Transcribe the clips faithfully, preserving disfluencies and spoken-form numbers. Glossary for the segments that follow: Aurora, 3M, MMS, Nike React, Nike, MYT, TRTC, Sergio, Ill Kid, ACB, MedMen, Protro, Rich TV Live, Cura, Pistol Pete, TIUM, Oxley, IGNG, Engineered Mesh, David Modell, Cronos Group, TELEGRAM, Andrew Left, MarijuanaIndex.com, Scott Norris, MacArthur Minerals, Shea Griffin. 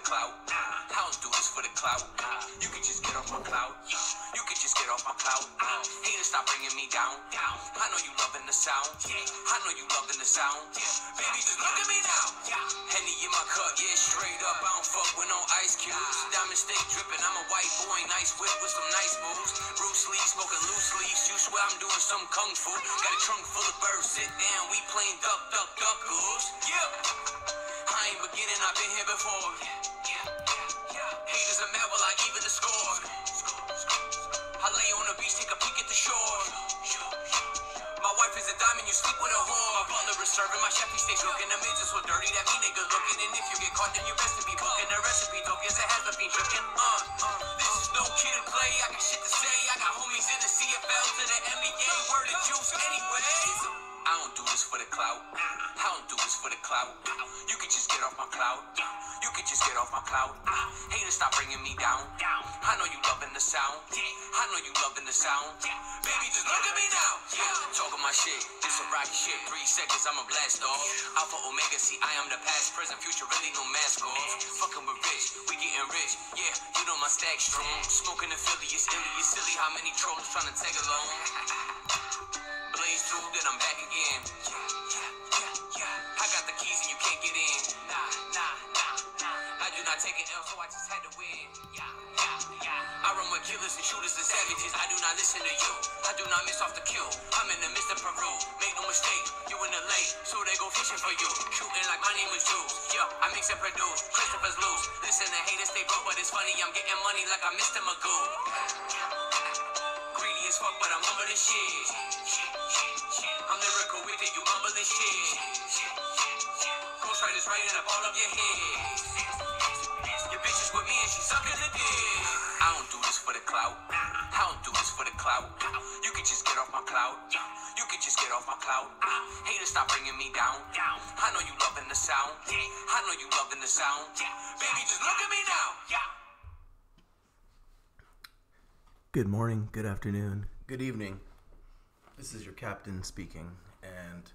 the clout. I don't do this for the clout. You can just get off my clout. You can just get off my clout. Haters stop bringing me down. I know you loving the sound. I know you loving the sound. Baby, just look at me now. Henny in my cup, yeah, straight up. I don't fuck with no ice cubes. Diamond steak dripping. I'm a white boy, nice whip with some nice moves. Bruce Lee smoking loose leaves. You swear I'm doing some kung fu. Got a trunk full of birds. Sit down, we playing duck, duck, duck goose. Yeah. I ain't beginning, I've been here before. Haters are mad while I even the score. I lay on the beach, take a peek at the shore. My wife is a diamond, you sleep with a whore. My butler is serving, my chef, he stays cooking. The mids are so dirty that me nigga looking. And if you get caught, then you best to be booking. The recipe dope, yes, it has to be dripping. Uh, this is no kid and play, I got shit to say. I got homies in the C F L to the N B A, word of juice anyway. I don't do this for the clout. I don't do this for the clout. You can just get off my clout. You can just get off my clout. Haters stop bringing me down. I know you loving the sound. I know you loving the sound. Baby, just look at me now. Talking my shit. This a rocket shit. Three seconds, I'm a blast off. Alpha Omega, see, I am the past, present, future. Really no mask off. Fucking with Rich, we getting rich. Yeah, you know my stack strong. Smoking the Philly, it's illy, it's silly. How many trolls trying to tag along? Blaze through, then I'm back again. Yeah, yeah, yeah, yeah. I got the keys and you can't get in. Nah, nah, nah, nah. I do not take an L, so I just had to win. Yeah, yeah, yeah. I run with killers and shooters and savages. I do not listen to you. I do not miss off the kill. I'm in the midst of Peru. Make no mistake, you in the lake, so they go fishing for you. Shooting like my name is Jules. Yo, I mix and produce. Christopher's loose. Listen to haters, they broke, but it's funny. I'm getting money like I'm Mister Magoo. Greedy as fuck, but I'm humble as shit. I'm lyrical with it, you mumbling shit. Ghostwriters writing up all of your heads. Your bitch is with me and she's sucking the dick. I don't do this for the clout. I don't do this for the clout. You can just get off my clout. You can just get off my clout. Haters stop bringing me down. I know you loving the sound. I know you loving the sound. Baby, just look at me now. Good morning, good afternoon, good evening. This is your captain speaking, and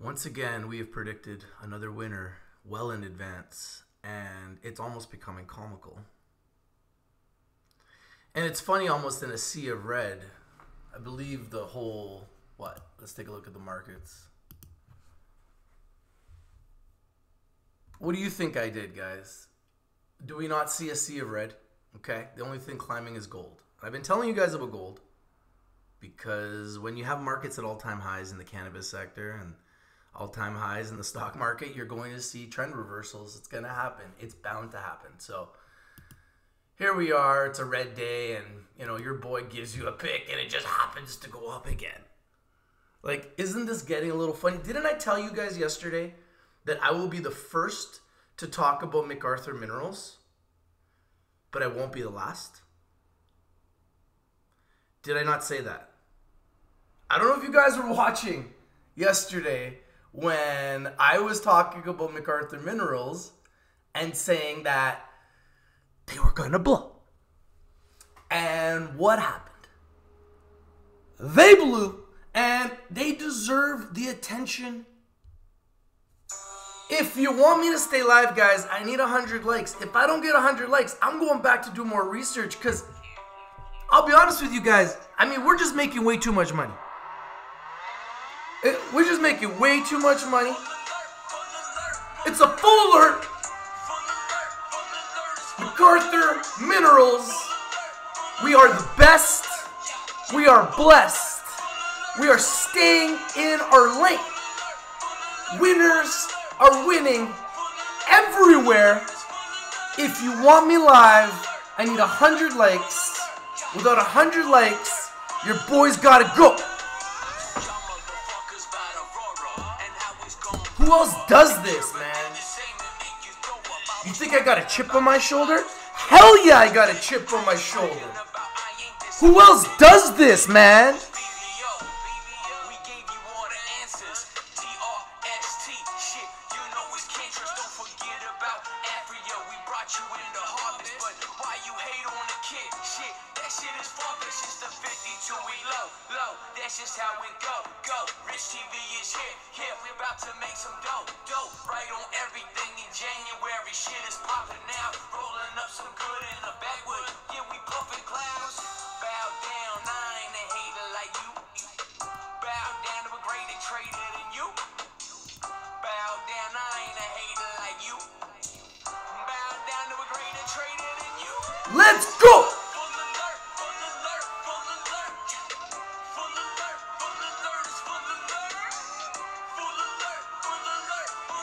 once again, we have predicted another winner well in advance, and it's almost becoming comical. And it's funny, almost in a sea of red, I believe the whole, what? Let's take a look at the markets. What do you think I did, guys? Do we not see a sea of red? Okay, the only thing climbing is gold. I've been telling you guys about gold. Because when you have markets at all-time highs in the cannabis sector and all-time highs in the stock market, you're going to see trend reversals. It's going to happen. It's bound to happen. So here we are. It's a red day, and you know your boy gives you a pick, and it just happens to go up again. Like, isn't this getting a little funny? Didn't I tell you guys yesterday that I will be the first to talk about MacArthur Minerals, but I won't be the last? Did I not say that? I don't know if you guys were watching yesterday when I was talking about MacArthur Minerals and saying that they were gonna blow. And what happened? They blew, and they deserve the attention. If you want me to stay live, guys, I need one hundred likes. If I don't get one hundred likes, I'm going back to do more research, because I'll be honest with you guys, I mean, we're just making way too much money. It, we're just making way too much money. It's a full alert. MacArthur Minerals. We are the best. We are blessed. We are staying in our lane. Winners are winning everywhere. If you want me live, I need one hundred likes. Without one hundred likes, your boy's gotta go. Who else does this, man? You think I got a chip on my shoulder? Hell yeah, I got a chip on my shoulder. Who else does this, man? That's just how we go, go. Rich T V is here, here. We about to make some dope, dope. Right on everything in January. Shit is popping now. Rolling up some good in the backwood. Yeah, we puffin' clouds. Bow down, I ain't a hater like you. Bow down to a greater traitor than you. Bow down, I ain't a hater like you. Bow down to a greater traitor than you. Let's go!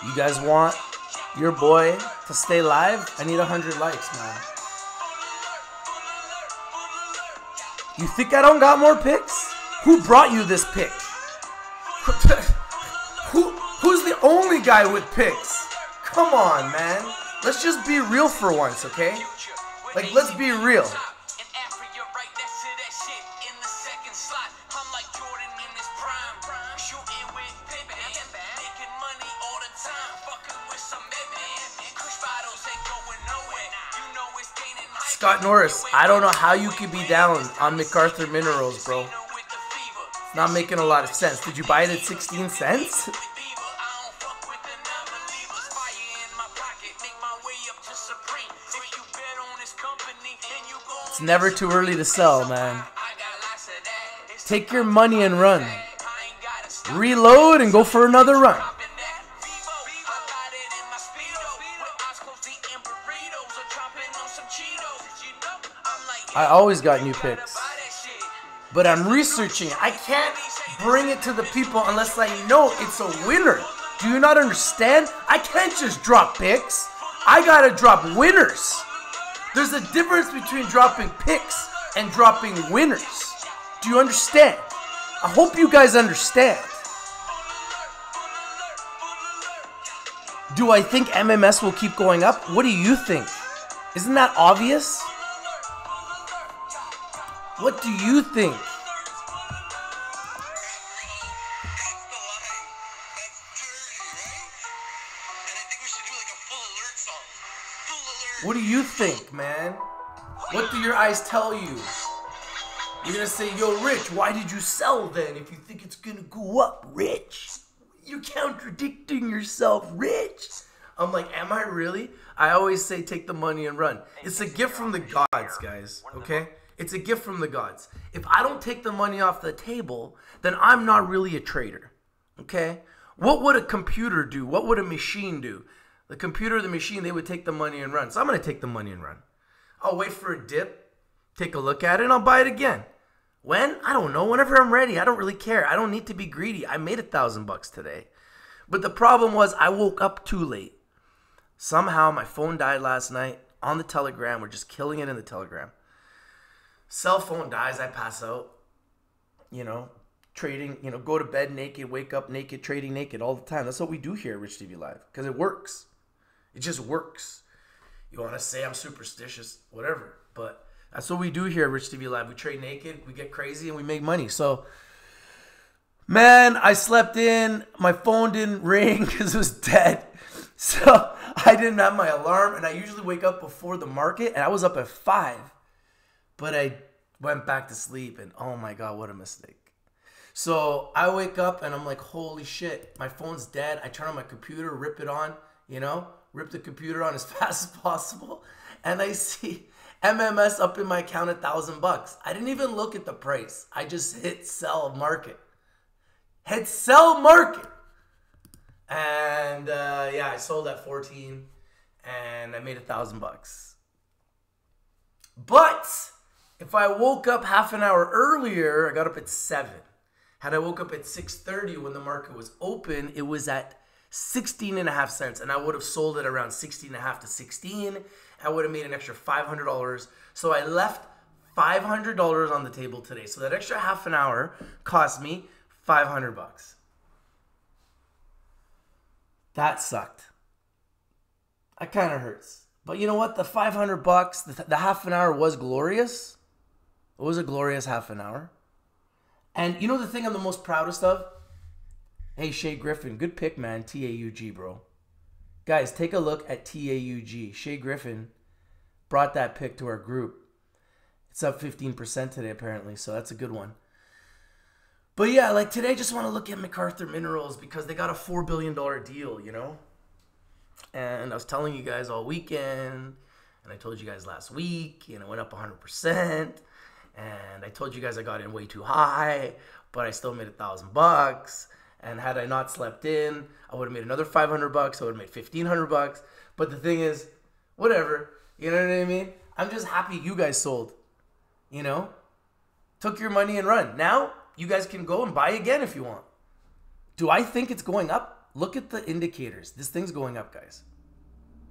You guys want your boy to stay live? I need one hundred likes, man. You think I don't got more picks? Who brought you this pick? Who, who's the only guy with picks? Come on, man. Let's just be real for once, okay? Like, let's be real. Scott Norris, I don't know how you could be down on MacArthur Minerals, bro. It's not making a lot of sense. Did you buy it at sixteen cents? It's never too early to sell, man. Take your money and run. Reload and go for another run. I always got new picks, but I'm researching. I can't bring it to the people unless I know it's a winner. Do you not understand? I can't just drop picks. I gotta drop winners. There's a difference between dropping picks and dropping winners. Do you understand? I hope you guys understand. Do I think M M S will keep going up? What do you think? Isn't that obvious? What do you think? What do you think, man? What do your eyes tell you? You're gonna say, yo, Rich, why did you sell then if you think it's gonna go up, Rich? You're contradicting yourself, Rich. I'm like, am I really? I always say take the money and run. It's a gift from the gods, guys, okay? It's a gift from the gods. If I don't take the money off the table, then I'm not really a trader, okay? What would a computer do? What would a machine do? The computer, the machine, they would take the money and run. So I'm going to take the money and run. I'll wait for a dip, take a look at it, and I'll buy it again. When? I don't know. Whenever I'm ready. I don't really care. I don't need to be greedy. I made a thousand bucks today. But the problem was I woke up too late. Somehow my phone died last night on the Telegram. We're just killing it in the Telegram. Cell phone dies, I pass out, you know, trading, you know, go to bed naked, wake up naked, trading naked all the time. That's what we do here at Rich T V Live because it works. It just works. You want to say I'm superstitious, whatever, but that's what we do here at Rich T V Live. We trade naked, we get crazy, and we make money. So, man, I slept in. My phone didn't ring because it was dead. So I didn't have my alarm, and I usually wake up before the market, and I was up at five. But I went back to sleep and oh my God, what a mistake. So I wake up and I'm like, holy shit, my phone's dead. I turn on my computer, rip it on, you know, rip the computer on as fast as possible. And I see M M S up in my account, a thousand bucks. I didn't even look at the price. I just hit sell market. Hit sell market. And uh, yeah, I sold at fourteen and I made a thousand bucks. But if I woke up half an hour earlier, I got up at seven. Had I woke up at six thirty when the market was open, it was at sixteen and a half cents. And I would have sold it around sixteen and a half to sixteen. I would have made an extra five hundred dollars. So I left five hundred dollars on the table today. So that extra half an hour cost me five hundred bucks. That sucked. That kind of hurts. But you know what? The five hundred bucks, the, the half an hour was glorious. It was a glorious half an hour. And you know the thing I'm the most proudest of? Hey, Shea Griffin, good pick, man. T A U G, bro. Guys, take a look at T A U G. Shea Griffin brought that pick to our group. It's up fifteen percent today, apparently, so that's a good one. But yeah, like today, I just want to look at MacArthur Minerals because they got a four billion dollar deal, you know? And I was telling you guys all weekend, and I told you guys last week, and it went up one hundred percent. And I told you guys I got in way too high, but I still made a thousand bucks. And had I not slept in, I would have made another five hundred bucks. I would have made fifteen hundred bucks. But the thing is, whatever, you know what I mean? I'm just happy you guys sold, you know, took your money and run. Now you guys can go and buy again if you want. Do I think it's going up? Look at the indicators. This thing's going up, guys.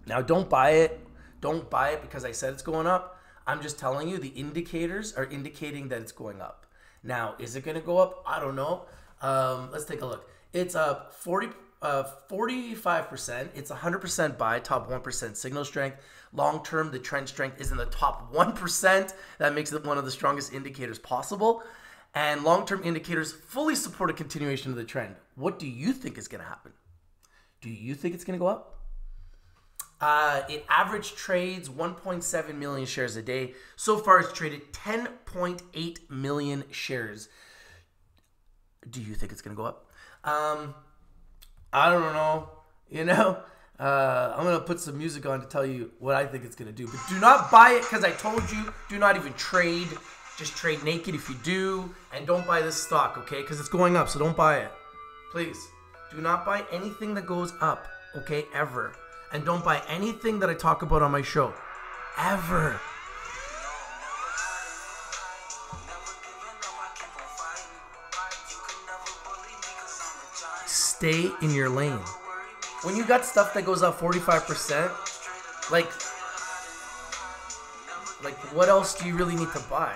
Now don't buy it. Don't buy it because I said it's going up. I'm just telling you the indicators are indicating that it's going up. Now, is it going to go up? I don't know. Um, let's take a look. It's up forty, uh, forty-five percent. It's one hundred percent buy, top one percent signal strength. Long term, the trend strength is in the top one percent. That makes it one of the strongest indicators possible. And long-term indicators fully support a continuation of the trend. What do you think is going to happen? Do you think it's going to go up? Uh, it average trades one point seven million shares a day. So far, it's traded ten point eight million shares. Do you think it's going to go up? Um, I don't know. You know, uh, I'm going to put some music on to tell you what I think it's going to do. But do not buy it because I told you. Do not even trade. Just trade naked if you do. And don't buy this stock, okay? Because it's going up, so don't buy it. Please. Do not buy anything that goes up, okay? Ever. And don't buy anything that I talk about on my show. Ever. Stay in your lane. When you got stuff that goes up forty-five percent, like, like what else do you really need to buy?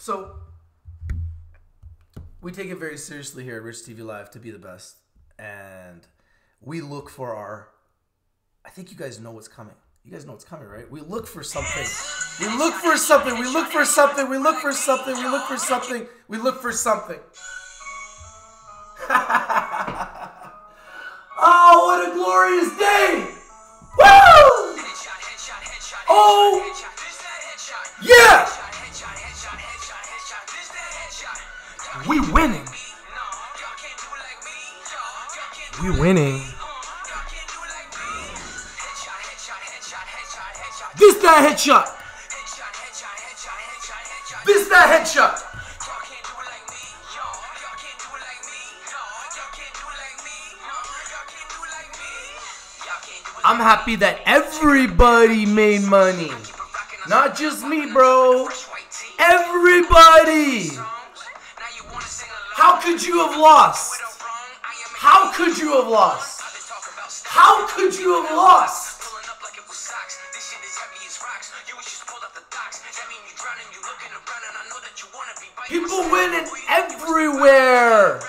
So, we take it very seriously here at Rich T V Live to be the best. And we look for our, I think you guys know what's coming. You guys know what's coming, right? We look for something. We look for something. We look for something. We look for something. We look for something. We look for something. What a glorious day! Woo! Oh! Yeah! We winning. We winning. This that headshot. This that headshot. I'm happy that everybody made money. Not just me, bro. Everybody. How could you have lost? How could you have lost? How could you have lost? People winning everywhere.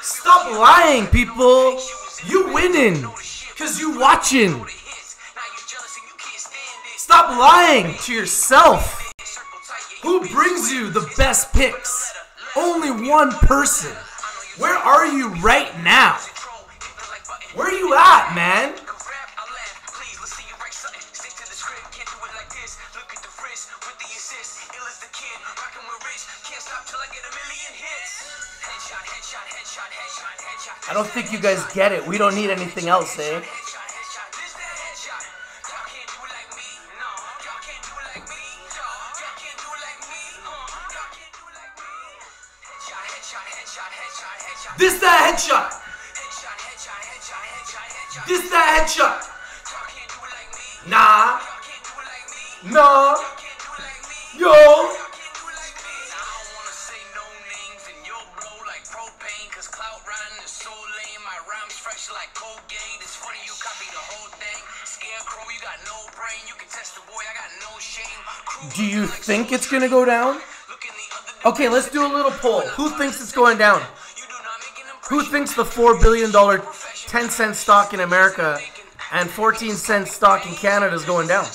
Stop lying, people. You winning because you watching. Stop lying to yourself. Who brings you the best picks? Only one person. Where are you right now? Where you at, man? I don't think you guys get it. We don't need anything else, eh? This that headshot. This that headshot. Nah. Nah. Yo. Do you think it's gonna go down? Okay, let's do a little poll. Who thinks it's going down? Who thinks the four billion dollar ten cent stock in America and fourteen cent stock in Canada is going down?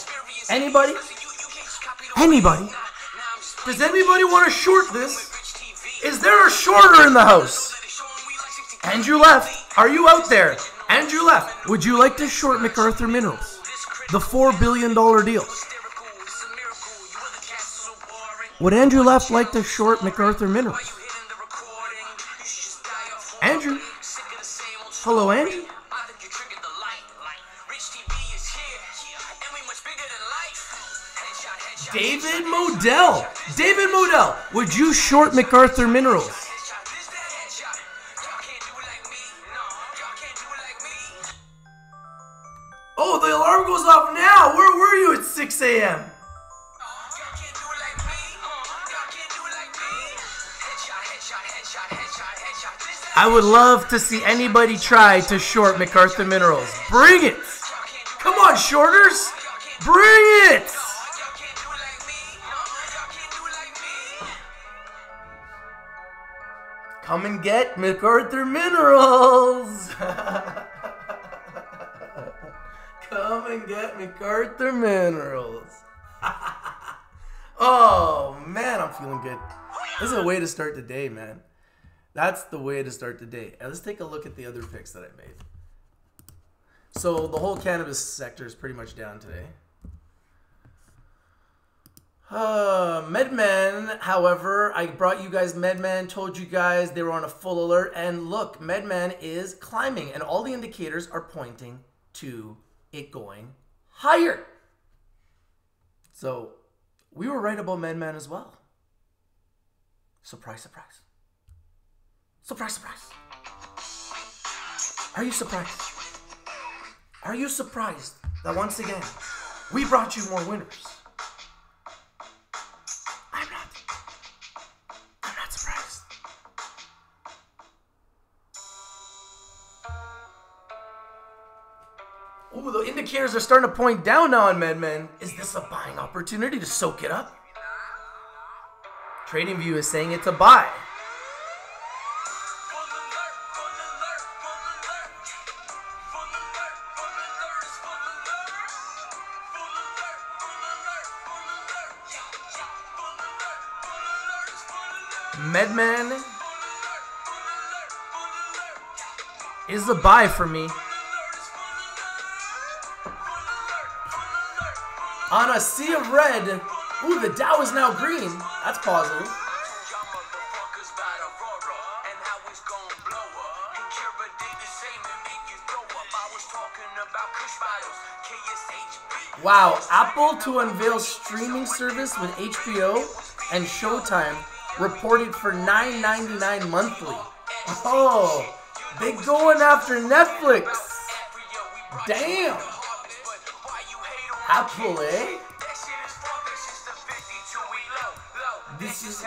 Anybody? Anybody? Does anybody want to short this? Is there a shorter in the house? Andrew Left, are you out there? Andrew Left, would you like to short MacArthur Minerals? The four billion dollar deal. Would Andrew Left like to short MacArthur Minerals? Andrew? Hello, Andrew? David Modell. David Modell, would you short MacArthur Minerals? Oh, the alarm goes off now. Where were you at six A M? I would love to see anybody try to short MacArthur Minerals. Bring it! Come on, shorters! Bring it! Come and get MacArthur Minerals! Come and get MacArthur Minerals! Oh, man, I'm feeling good. This is a way to start the day, man. That's the way to start the day. Let's take a look at the other picks that I made. So the whole cannabis sector is pretty much down today. Uh, MedMen, however, I brought you guys MedMen, told you guys they were on a full alert. And look, MedMen is climbing. And all the indicators are pointing to it going higher. So we were right about MedMen as well. Surprise, surprise. Surprise, surprise. Are you surprised? Are you surprised that once again, we brought you more winners? I'm not. I'm not surprised. Ooh, the indicators are starting to point down now on MedMen. Is this a buying opportunity to soak it up? TradingView is saying it's a buy. MedMen is the buy for me. On a sea of red, ooh, the Dow is now green. That's positive. Wow, Apple to unveil streaming service with H B O and Showtime reported for nine ninety-nine monthly. Oh, they going after Netflix. Damn. Apple, eh? This is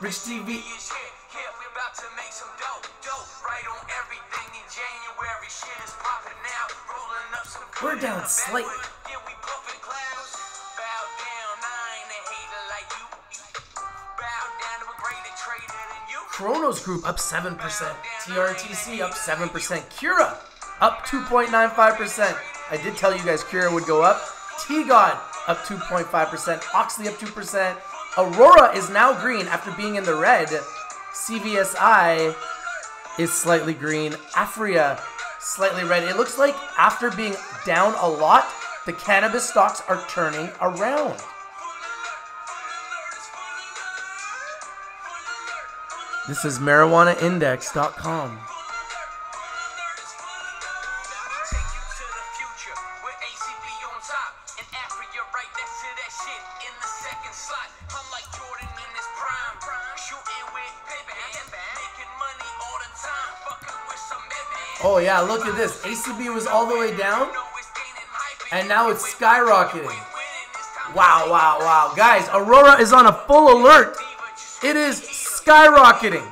Rich T V. We're down slight. Cronos Group up seven percent. T R T C up seven percent. Cura up two point nine five percent. I did tell you guys Cura would go up. T God up two point five percent. Oxley up two percent. Aurora is now green after being in the red. C V S I is slightly green. Afria slightly red. It looks like after being down a lot, the cannabis stocks are turning around. This is Marijuana Index dot com. Oh yeah, look at this. A C B was all the way down, and now it's skyrocketing. Wow, wow, wow. Guys, Aurora is on a full alert. It is skyrocketing.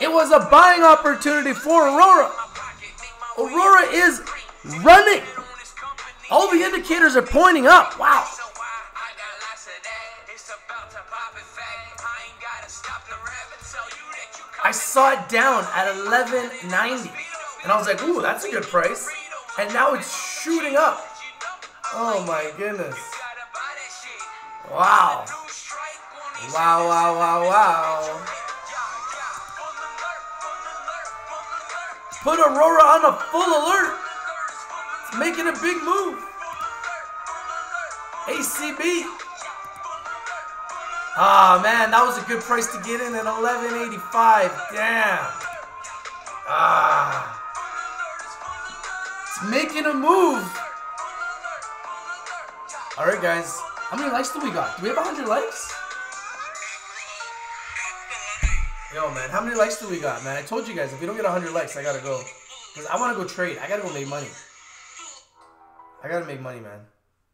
It was a buying opportunity for Aurora. Aurora is running. All the indicators are pointing up. Wow. I saw it down at eleven ninety. And I was like, ooh, that's a good price. And now it's shooting up. Oh my goodness. Wow. Wow, wow, wow, wow. Put Aurora on a full alert. It's making a big move. A C B. Ah, man, that was a good price to get in at eleven eighty-five. Damn. Ah. Making a move. Alright guys, how many likes do we got? Do we have one hundred likes? Yo man, how many likes do we got, man? I told you guys, if we don't get one hundred likes, I gotta go. Because I want to go trade. I gotta go make money. I gotta make money, man.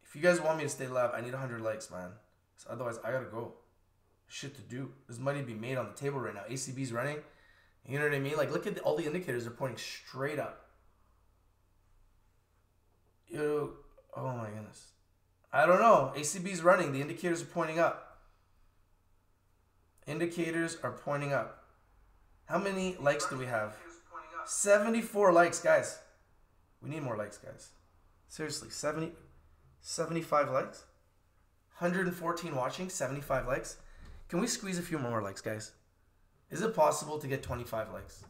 If you guys want me to stay live, I need one hundred likes, man. So otherwise, I gotta go. Shit to do. There's money to be made on the table right now. A C B's running. You know what I mean? Like, look at the, all the indicators are pointing straight up. Yo, oh my goodness. I don't know. A C B's running. The indicators are pointing up. Indicators are pointing up. How many likes do we have? seventy-four likes, guys. We need more likes, guys. Seriously, seventy, seventy-five likes? one hundred fourteen watching, seventy-five likes. Can we squeeze a few more likes, guys? Is it possible to get twenty-five likes?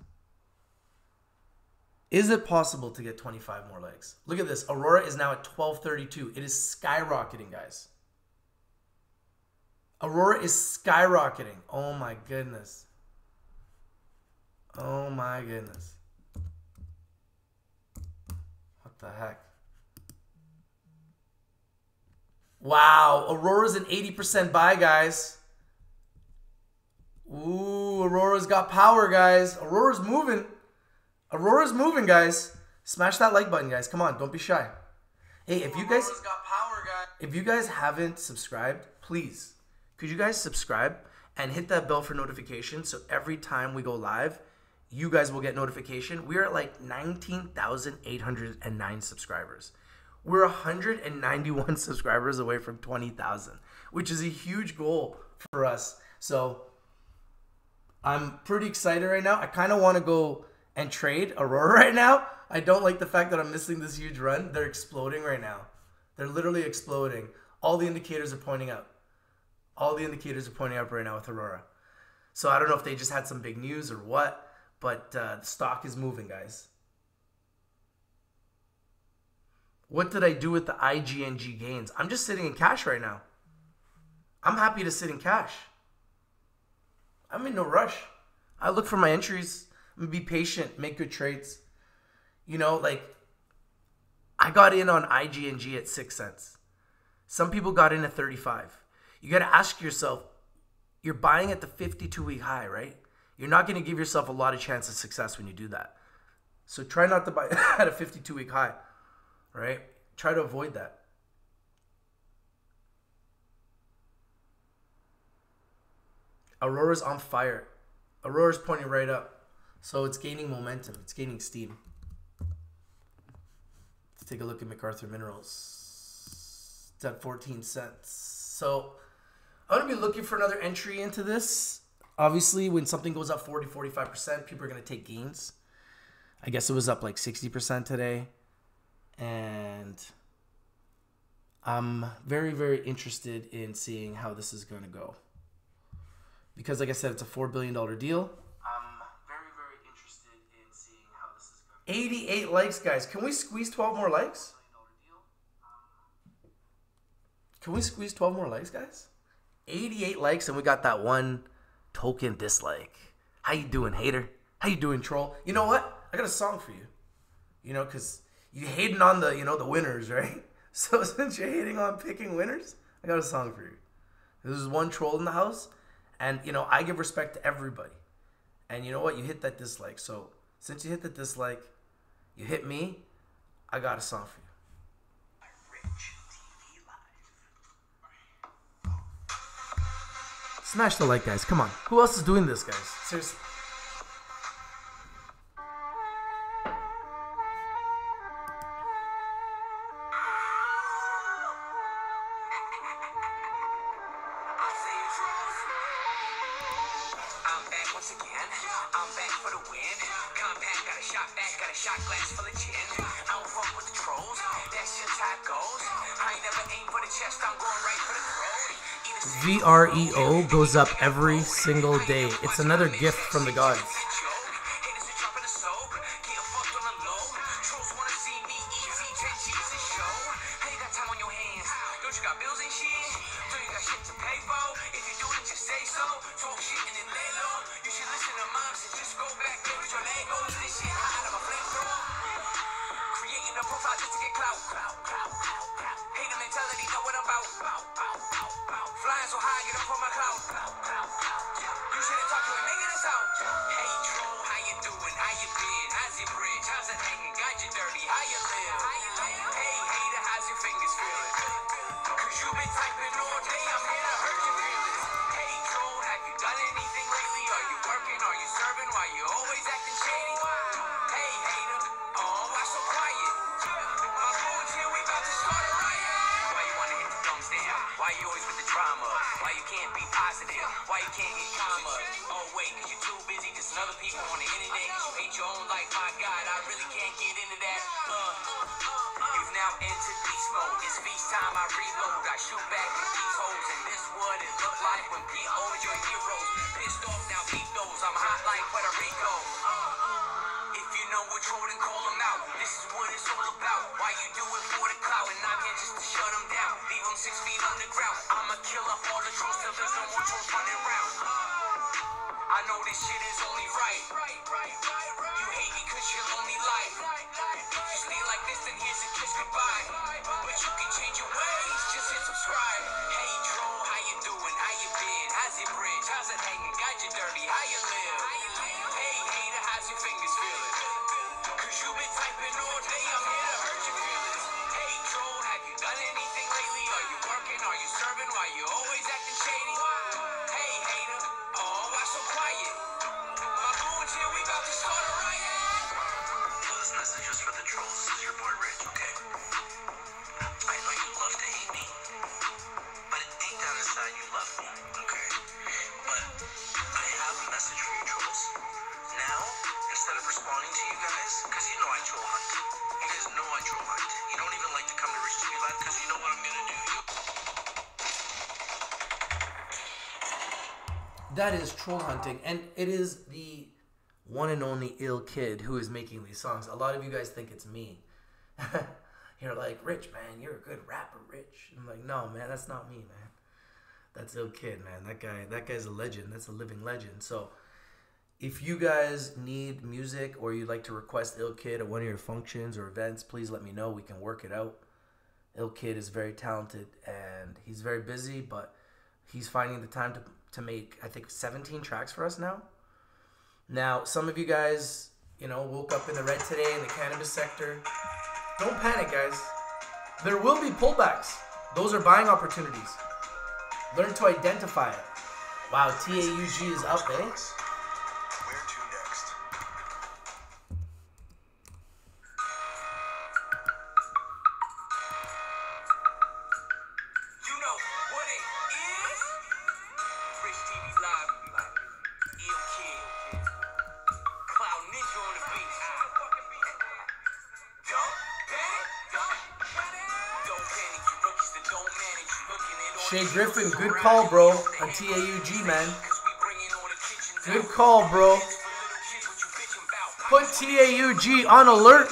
Is it possible to get twenty-five more likes? Look at this. Aurora is now at twelve thirty-two. It is skyrocketing, guys. Aurora is skyrocketing. Oh, my goodness. Oh, my goodness. What the heck? Wow. Aurora's an eighty percent buy, guys. Ooh, Aurora's got power, guys. Aurora's moving. Aurora's moving, guys. Smash that like button, guys. Come on, don't be shy. Hey, if you guys got power, guys. If you guys haven't subscribed, please, could you guys subscribe and hit that bell for notifications so every time we go live, you guys will get notification. We are at like nineteen thousand eight hundred nine subscribers. We're one hundred ninety-one subscribers away from twenty thousand, which is a huge goal for us. So I'm pretty excited right now. I kind of want to go and trade Aurora right now. I don't like the fact that I'm missing this huge run. They're exploding right now. They're literally exploding. All the indicators are pointing up. All the indicators are pointing up right now with Aurora. So I don't know if they just had some big news or what, But uh, the stock is moving, guys. What did I do with the I G N G gains? I'm just sitting in cash right now. I'm happy to sit in cash. I'm in no rush. I look for my entries. I'm going to be patient, make good trades. You know, like, I got in on I G N G at six cents. Some people got in at thirty-five. You got to ask yourself, you're buying at the fifty-two week high, right? You're not going to give yourself a lot of chance of success when you do that. So try not to buy at a fifty-two week high, right? Try to avoid that. Aurora's on fire. Aurora's pointing right up. So it's gaining momentum. It's gaining steam. Let's take a look at MacArthur Minerals. It's at fourteen cents. So I'm going to be looking for another entry into this. Obviously, when something goes up forty, forty-five percent, people are going to take gains. I guess it was up like sixty percent today. And I'm very, very interested in seeing how this is going to go. Because, like I said, it's a four billion dollar deal. I'm very, very interested in seeing how this is going. eighty-eight likes, guys. Can we squeeze twelve more likes? Can we squeeze twelve more likes, guys? eighty-eight likes, and we got that one token dislike. How you doing, hater? How you doing, troll? You know what? I got a song for you. You know, because you hating on the, you know, the winners, right? So since you're hating on picking winners, I got a song for you. There's one troll in the house. And, you know, I give respect to everybody. And you know what? You hit that dislike. So since you hit the dislike, you hit me, I got a song for you. Rich T V Live. Smash the like, guys. Come on. Who else is doing this, guys? Seriously. V R E O goes up every single day. It's another gift from the gods. That is troll hunting, and it is the one and only Ill Kid who is making these songs. A lot of you guys think it's me. You're like, Rich, man, you're a good rapper, Rich. I'm like, no, man, that's not me, man. That's Ill Kid, man. That guy, that guy's a legend. That's a living legend. So if you guys need music or you'd like to request Ill Kid at one of your functions or events, please let me know. We can work it out. Ill Kid is very talented and he's very busy, but he's finding the time to, to make, I think, seventeen tracks for us now. Now, some of you guys, you know, woke up in the red today in the cannabis sector. Don't panic, guys. There will be pullbacks. Those are buying opportunities. Learn to identify it. Wow, T A U G is up, eh? Where to next? You know what it is? Rich T V Live, Ill Kid, Cloud Ninja on the beat. Don't panic, don't panic. Don't panic, you rookies that don't manage. Looking at Shea Griffin, good call, bro. On T A U G, man. Good call, bro. Put T A U G on alert.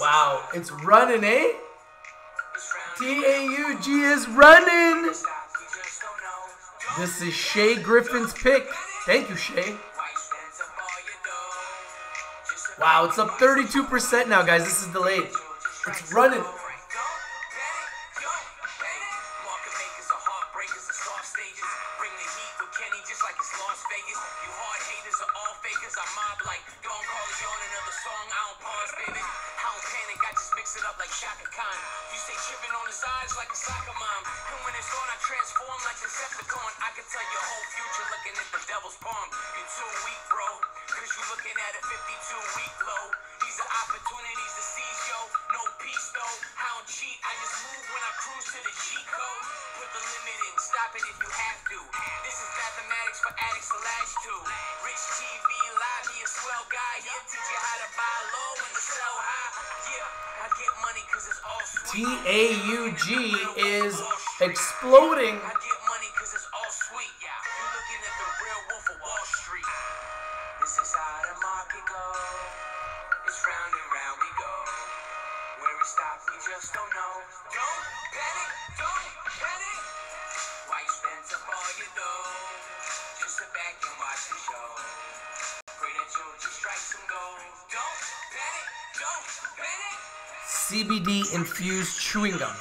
Wow, it's running, eh? T A U G is running. This is Shea Griffin's pick. Thank you, Shea. Wow, it's up thirty-two percent now, guys. This is delayed. It's running. T A U G is exploding. I get money because it's all sweet. You're looking at the real wolf of Wall Street. This is how the market goes. It's round and round we go. Where it stops, we just don't know. Don't panic, don't panic. Why you spend up all your dough? Just sit back and watch the show. Pray that you'll just strike some gold. Don't panic, don't panic. C B D infused chewing gum.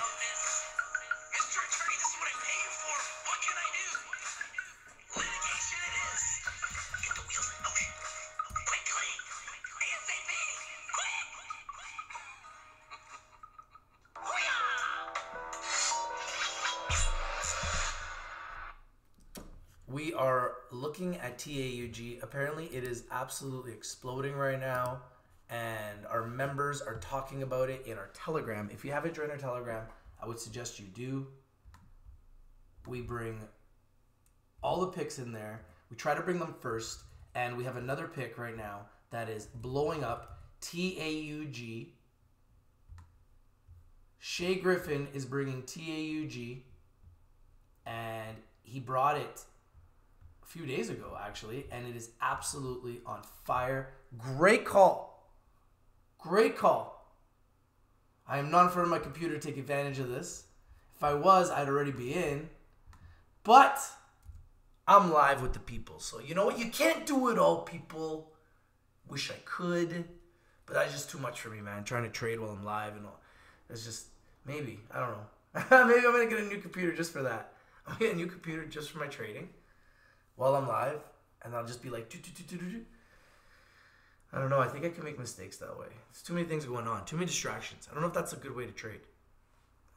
We are looking at T A U G. Apparently it is absolutely exploding right now. And our members are talking about it in our Telegram. If you haven't joined our Telegram, I would suggest you do. We bring all the picks in there. We try to bring them first. And we have another pick right now that is blowing up. T A U G. Shea Griffin is bringing T A U G. And he brought it a few days ago, actually. And it is absolutely on fire. Great call. Great call. I am not in front of my computer to take advantage of this. If I was, I'd already be in. But I'm live with the people. So you know what? You can't do it all, people. Wish I could. But that's just too much for me, man. Trying to trade while I'm live and all. It's just, maybe. I don't know. Maybe I'm going to get a new computer just for that. I'm going to get a new computer just for my trading while I'm live. And I'll just be like, do-do-do-do-do-do. I don't know. I think I can make mistakes that way. There's too many things going on. Too many distractions. I don't know if that's a good way to trade.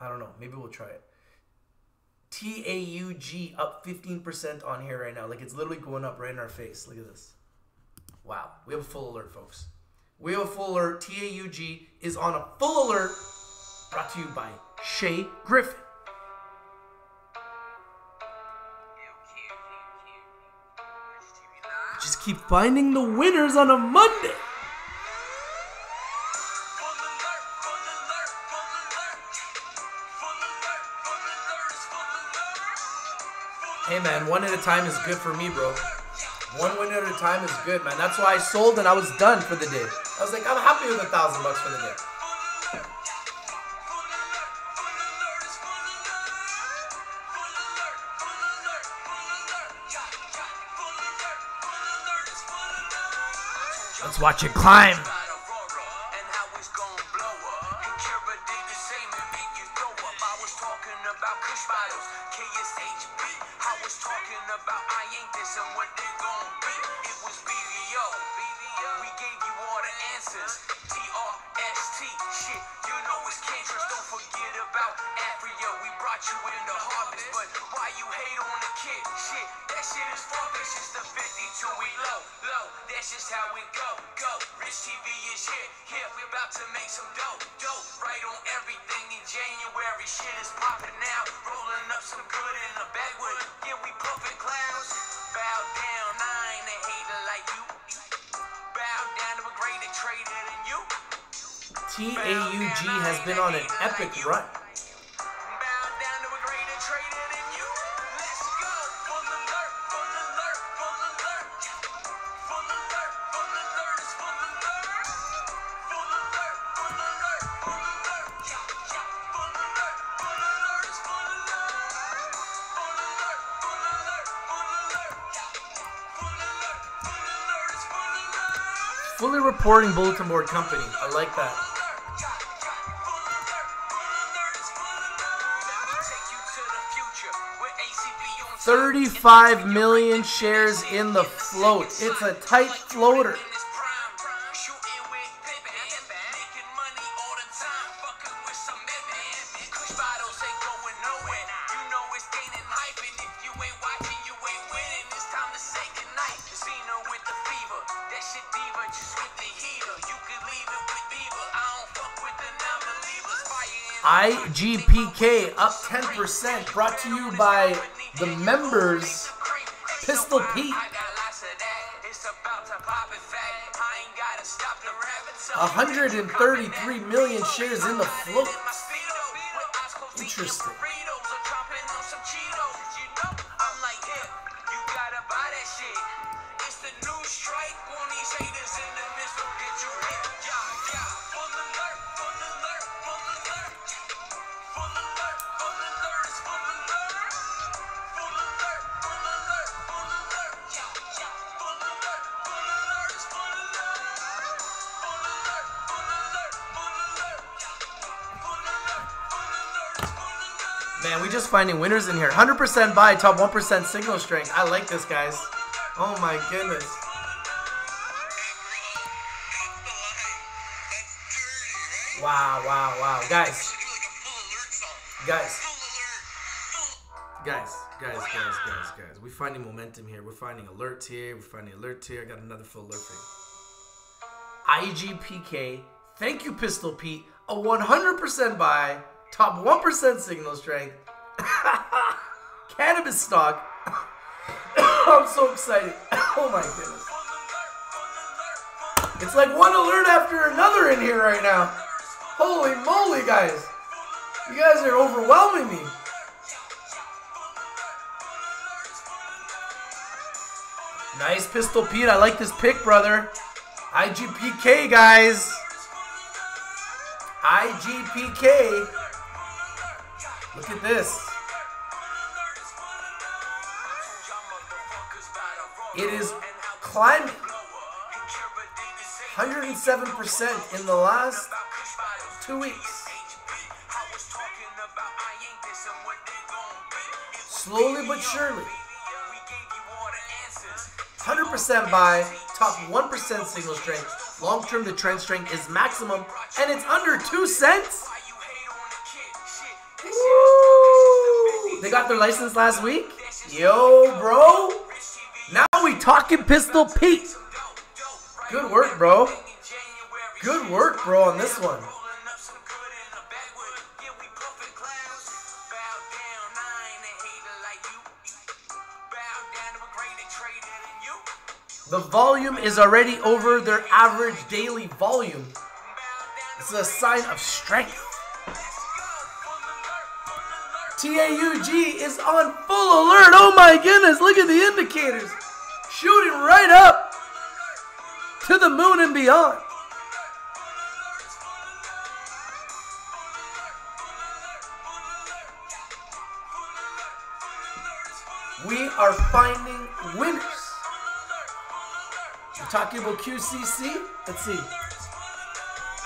I don't know. Maybe we'll try it. T A U G up fifteen percent on here right now. Like, it's literally going up right in our face. Look at this. Wow. We have a full alert, folks. We have a full alert. T A U G is on a full alert, brought to you by Shea Griffin. Just keep finding the winners on a Monday. Hey man, one at a time is good for me, bro. One win at a time is good, man. That's why I sold and I was done for the day. I was like, I'm happy with a thousand bucks for the day. Let's watch it climb. Epic run. Fully reporting bulletin board company. I like that. thirty-five million shares in the float. It's a tight floater. I G P K up ten percent, brought to you by the members, Pistol Pete. one hundred thirty-three million shares in the float. Interesting. Finding winners in here. one hundred percent buy, top one percent signal strength. I like this, guys. Oh my goodness. Wow, wow, wow. Guys. Guys. Guys, guys, guys, guys, guys. We're finding momentum here. We're finding alerts here. We're finding alerts here. I got another full alert thing. I G P K. Thank you, Pistol Pete. A one hundred percent buy, top one percent signal strength. Cannabis stock. I'm so excited. Oh my goodness. It's like one alert after another in here right now. Holy moly, guys. You guys are overwhelming me. Nice, Pistol Pete. I like this pick, brother. I G P K, guys. I G P K. Look at this. It is climbing one hundred seven percent in the last two weeks. Slowly but surely. one hundred percent buy, top one percent signal strength. Long term, the trend strength is maximum, and it's under two cents. Woo! They got their license last week. Yo, bro. Now we talking Pistol Pete. Good work, bro. Good work, bro, on this one. The volume is already over their average daily volume. This is a sign of strength. T A U G is on full alert. Oh my goodness, look at the indicators. Shooting right up to the moon and beyond. We are finding winners. We're talking about Q C C. Let's see.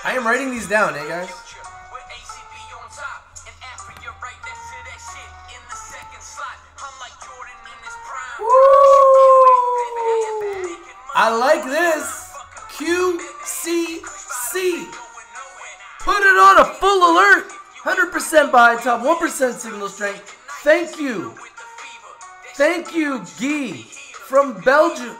I am writing these down, eh, guys? I like this. Q C C. Put it on a full alert. one hundred percent buy, top one percent signal strength. Thank you. Thank you, Guy from Belgium.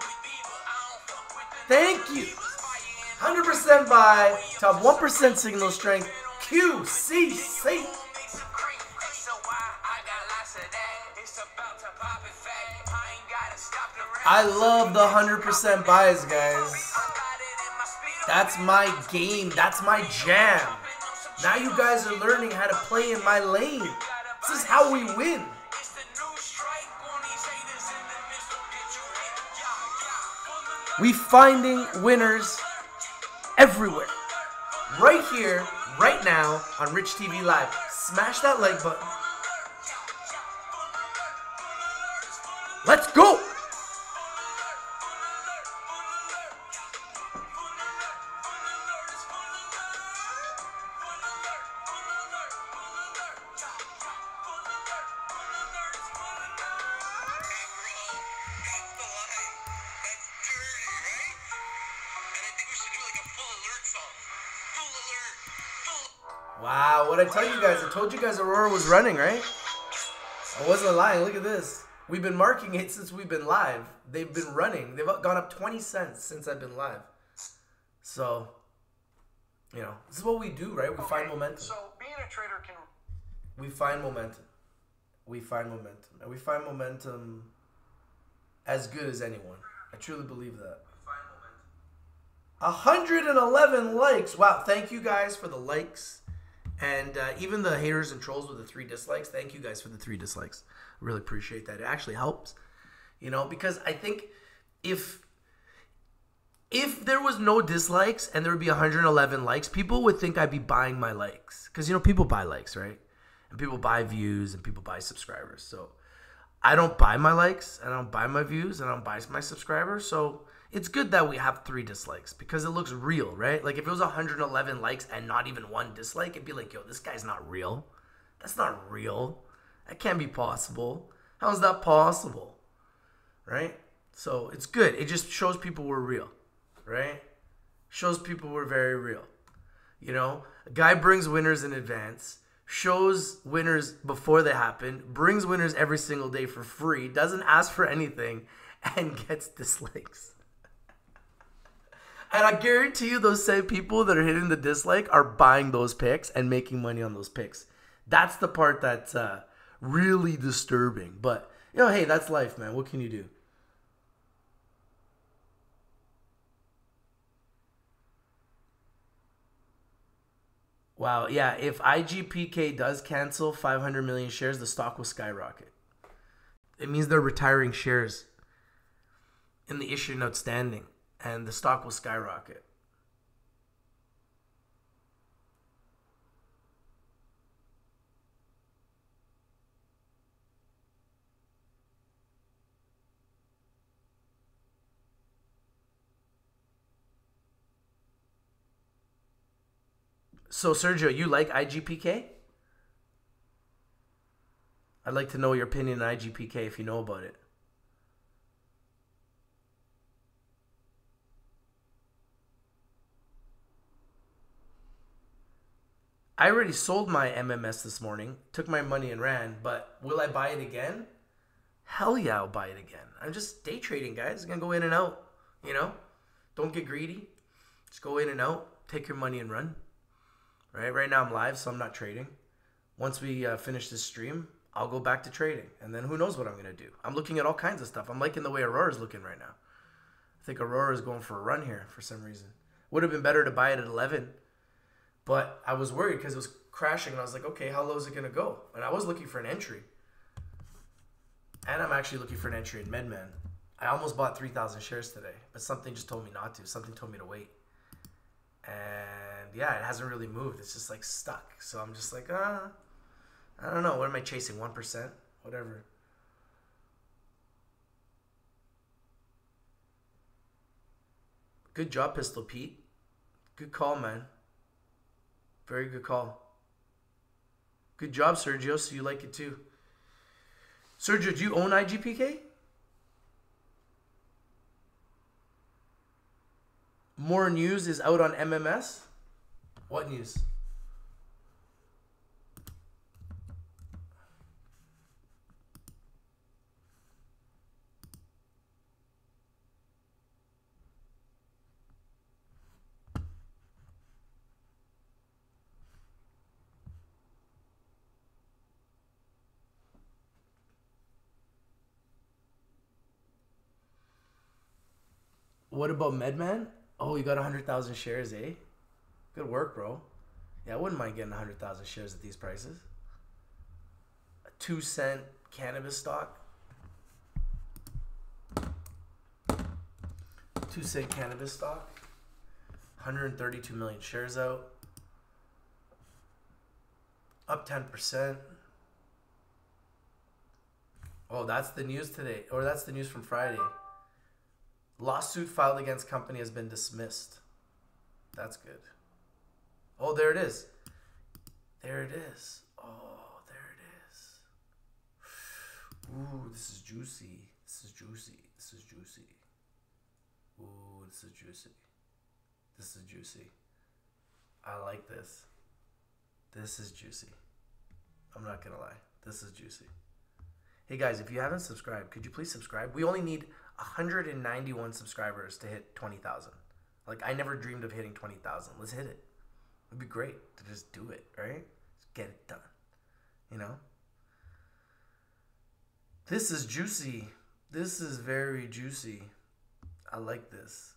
Thank you. one hundred percent buy, top one percent signal strength. Q C C. I love the one hundred percent buys, guys. That's my game. That's my jam. Now you guys are learning how to play in my lane. This is how we win. We finding winners everywhere. Right here, right now on Rich T V Live. Smash that like button. Let's go. I tell you guys, I told you guys Aurora was running, right? I wasn't lying. Look at this. We've been marking it since we've been live. They've been running. They've gone up twenty cents since I've been live. So, you know, this is what we do, right? We okay, find momentum. So being a trader can... We find momentum. We find momentum. And we find momentum as good as anyone. I truly believe that. one hundred eleven likes. Wow, thank you guys for the likes. And uh, even the haters and trolls with the three dislikes, thank you guys for the three dislikes. I really appreciate that. It actually helps, you know, because I think if if there was no dislikes and there would be one hundred eleven likes, people would think I'd be buying my likes. Because, you know, people buy likes, right? And people buy views and people buy subscribers. So I don't buy my likes. I don't buy my views. I don't buy my subscribers. So it's good that we have three dislikes because it looks real, right? Like if it was one hundred eleven likes and not even one dislike, it'd be like, yo, this guy's not real. That's not real. That can't be possible. How's that possible? Right? So it's good. It just shows people we're real, right? Shows people we're very real. You know, a guy brings winners in advance, shows winners before they happen, brings winners every single day for free, doesn't ask for anything, and gets dislikes. And I guarantee you those same people that are hitting the dislike are buying those picks and making money on those picks. That's the part that's uh, really disturbing. But, you know, hey, that's life, man. What can you do? Wow, yeah, if I G P K does cancel five hundred million shares, the stock will skyrocket. It means they're retiring shares in the issue and outstanding. And the stock will skyrocket. So, Sergio, you like I G P K? I'd like to know your opinion on I G P K if you know about it. I already sold my M M S this morning, took my money and ran, but will I buy it again? Hell yeah, I'll buy it again. I'm just day trading, guys. I'm going to go in and out, you know? Don't get greedy. Just go in and out. take your money and run. Right? Right now I'm live, so I'm not trading. Once we uh, finish this stream, I'll go back to trading. And then who knows what I'm going to do. I'm looking at all kinds of stuff. I'm liking the way Aurora's looking right now. I think Aurora is going for a run here for some reason. Would have been better to buy it at eleven. But I was worried because it was crashing. And I was like, okay, how low is it going to go? And I was looking for an entry. And I'm actually looking for an entry in MedMen. I almost bought three thousand shares today. But something just told me not to. Something told me to wait. And yeah, it hasn't really moved. It's just like stuck. So I'm just like, ah, I don't know. What am I chasing? one percent? Whatever. Good job, Pistol Pete. Good call, man. Very good call. Good job, Sergio. So you like it too. Sergio, do you own I G P K? More news is out on M M S. What news? What about MedMen? Oh, you got one hundred thousand shares, eh? Good work, bro. Yeah, I wouldn't mind getting one hundred thousand shares at these prices. A two cent cannabis stock. two cent cannabis stock. one hundred thirty-two million shares out. Up ten percent. Oh, that's the news today. Or that's the news from Friday. Lawsuit filed against company has been dismissed. That's good. Oh, there it is. There it is. Oh, there it is. Ooh, this is juicy. This is juicy. This is juicy. Ooh, this is juicy. This is juicy. I like this. This is juicy. I'm not going to lie. This is juicy. Hey, guys, if you haven't subscribed, could you please subscribe? We only need one hundred ninety-one subscribers to hit twenty thousand. Like, I never dreamed of hitting twenty thousand. Let's hit it. It'd be great to just do it, right? Just get it done, you know? This is juicy. This is very juicy. I like this.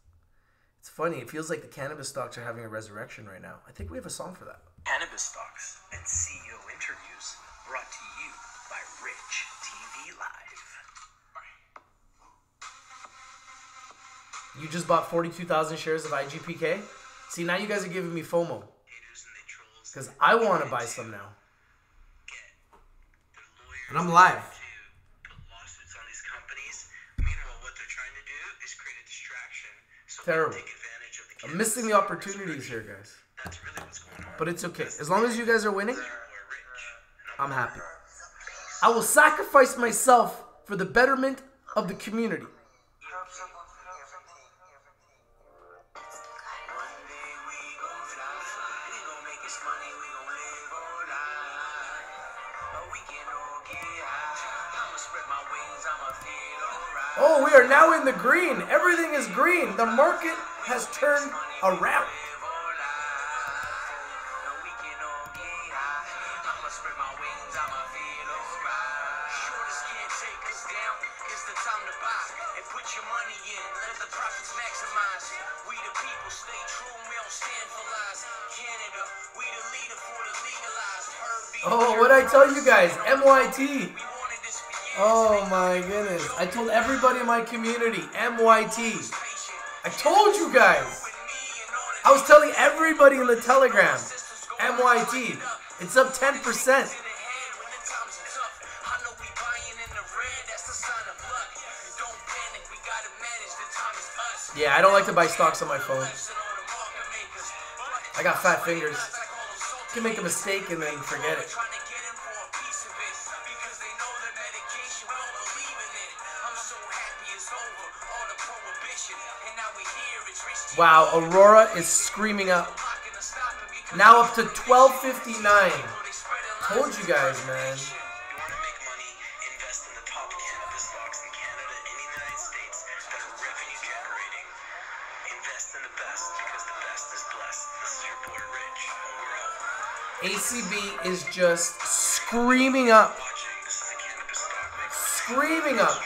It's funny. It feels like the cannabis stocks are having a resurrection right now. I think we have a song for that. Cannabis stocks and C E O interviews brought to you by Rich T V Live. You just bought forty-two thousand shares of I G P K? See, now you guys are giving me FOMO. Because I want to buy some now. And I'm live. Terrible. I'm missing the opportunities here, guys. But it's okay. As long as you guys are winning, I'm happy. I will sacrifice myself for the betterment of the community. Oh, we are now in the green. Everything is green. The market has turned around. Oh, what I tell you guys, M Y T. Oh my goodness. I told everybody in my community, M Y T. I told you guys. I was telling everybody in the Telegram, M Y T. It's up ten percent. Yeah, I don't like to buy stocks on my phone. I got fat fingers. You can make a mistake and then forget it. Wow, Aurora is screaming up. Now up to twelve fifty-nine. Told you guys, man. A C B is just screaming up. Screaming up.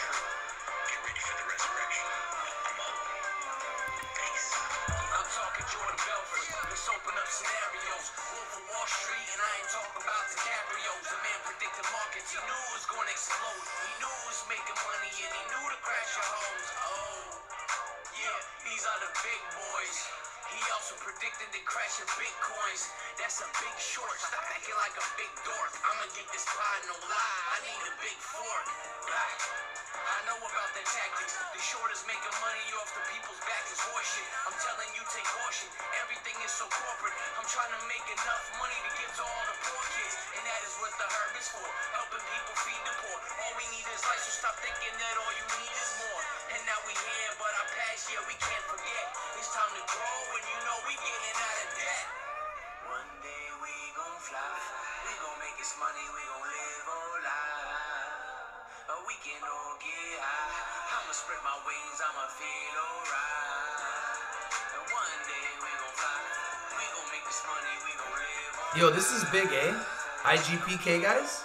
Yo, this is big, eh? I G P K, guys.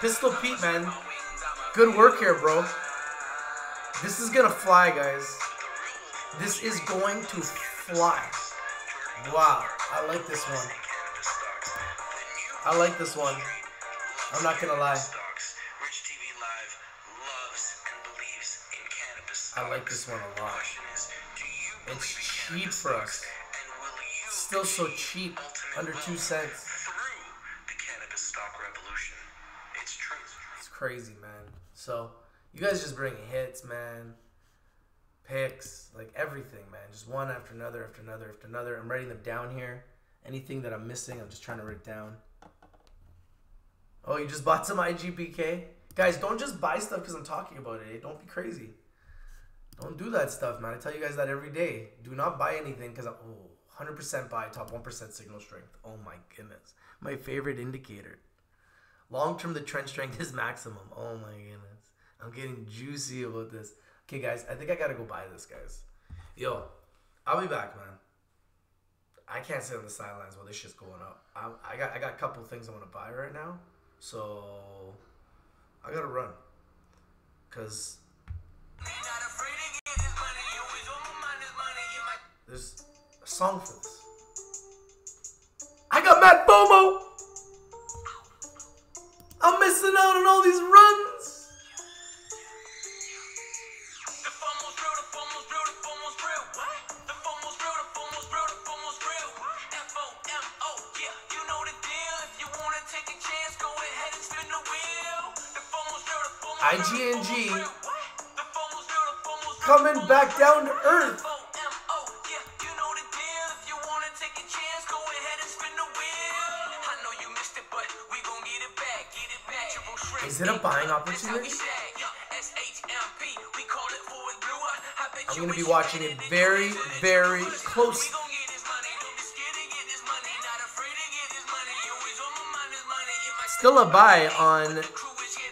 Pistol Pete, man. Good work here, bro. This is gonna fly, guys. This is going to fly. Wow, I like this one. I like this one. I'm not gonna lie. Rich T V Live loves and believes in cannabis. I like this one a lot. It's cheap for us. Still so cheap. Under two cents. Through the cannabis stock revolution. It's true. It's crazy, man. So you guys just bring hits, man. Picks, like everything, man. Just one after another, after another, after another. I'm writing them down here. Anything that I'm missing, I'm just trying to write down. Oh, you just bought some I G P K? Guys, don't just buy stuff because I'm talking about it. Don't be crazy. Don't do that stuff, man. I tell you guys that every day. Do not buy anything because I'm... Oh. one hundred percent buy, top one percent signal strength. Oh my goodness. My favorite indicator. Long-term, the trend strength is maximum. Oh my goodness. I'm getting juicy about this. Okay, guys. I think I got to go buy this, guys. Yo, I'll be back, man. I can't sit on the sidelines while this shit's going up. I, I, got, I got a couple things I want to buy right now. So, I got to run. Because... There's... song for this. I got Matt FOMO. I'm missing out on all these runs. The FOMO's real, the FOMO's real, the FOMO's real. What? The FOMO's real, the FOMO's real, the FOMO's real. F O M O, yeah, you know the deal. If you want to take a chance, go ahead and spin the wheel. The FOMO's real, the FOMO's real. I G N G coming back down to earth. Is it a buying opportunity? I'm going to be watching it very, very closely. Still a buy on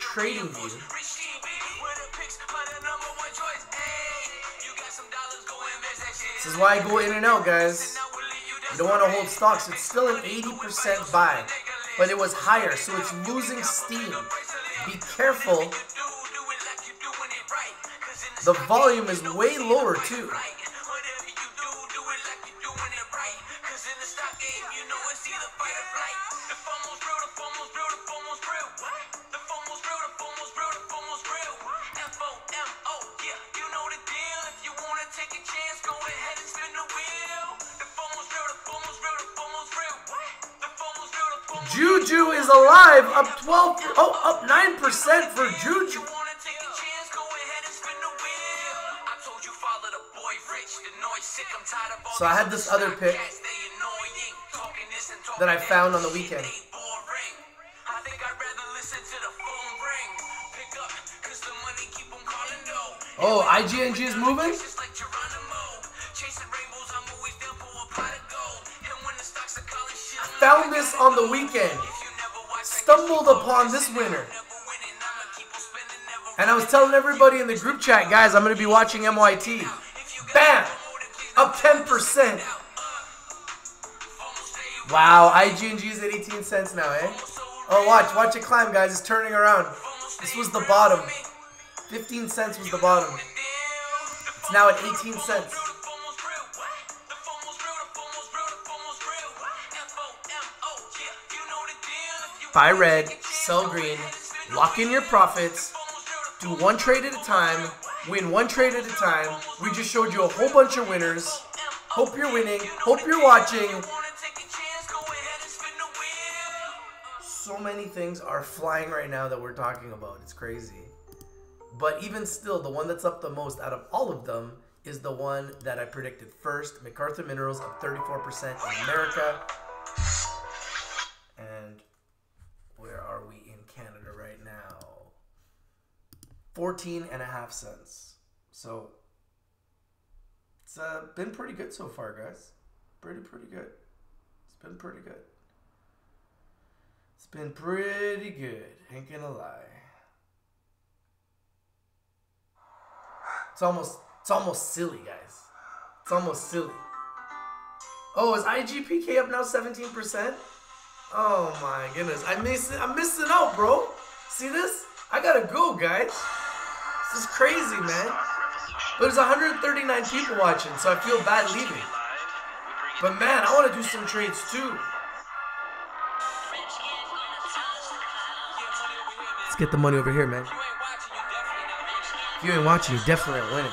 TradingView. This is why I go in and out, guys. You don't want to hold stocks. It's still an eighty percent buy, but it was higher, so it's losing steam. Be careful. The volume is way lower too. Juju is alive, up twelve, oh, up nine percent for Juju. So I had this other pick that I found on the weekend. Oh, I G N G is moving. Found this on the weekend. Stumbled upon this winner. And I was telling everybody in the group chat, guys, I'm going to be watching M Y T. Bam! Up ten percent. Wow, I G N G is at eighteen cents now, eh? Oh, watch, watch it climb, guys. It's turning around. This was the bottom. fifteen cents was the bottom. It's now at eighteen cents. Buy red, sell green, lock in your profits, do one trade at a time, win one trade at a time. We just showed you a whole bunch of winners. Hope you're winning. Hope you're watching. So many things are flying right now that we're talking about. It's crazy. But even still, the one that's up the most out of all of them is the one that I predicted first. MacArthur Minerals up thirty-four percent in America. And where are we in Canada right now? fourteen and a half cents. So it's uh, been pretty good so far, guys. Pretty, pretty good. It's been pretty good. It's been pretty good. Ain't gonna lie. It's almost, it's almost silly, guys. It's almost silly. Oh, is I G P K up now seventeen percent? Oh my goodness, I miss, I'm missing out, bro. See this? I gotta go, guys. This is crazy, man. But there's one hundred thirty-nine people watching, so I feel bad leaving. But man, I want to do some trades too. Let's get the money over here, man. If you ain't watching, you definitely ain't winning.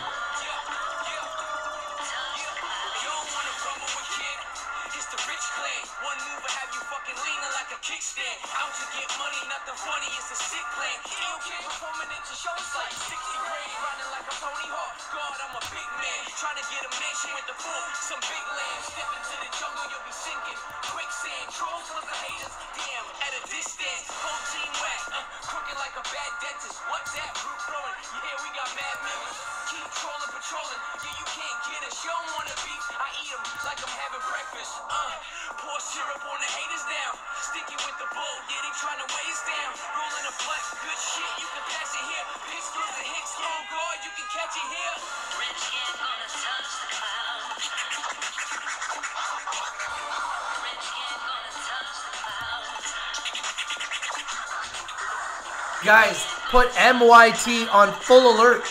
Guys, put M Y T on full alert.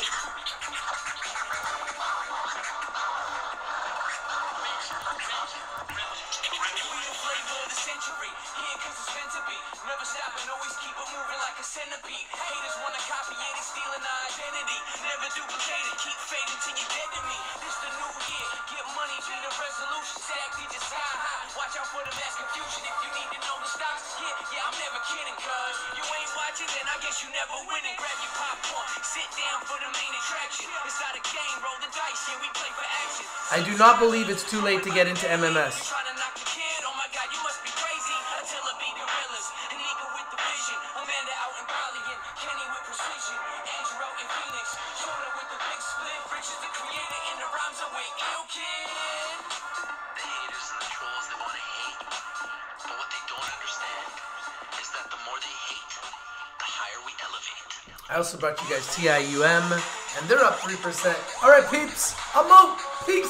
I believe it's too late to get into M M S. I also brought you guys T I U M, and they're up three percent. All right, peeps, I'm out. Peace.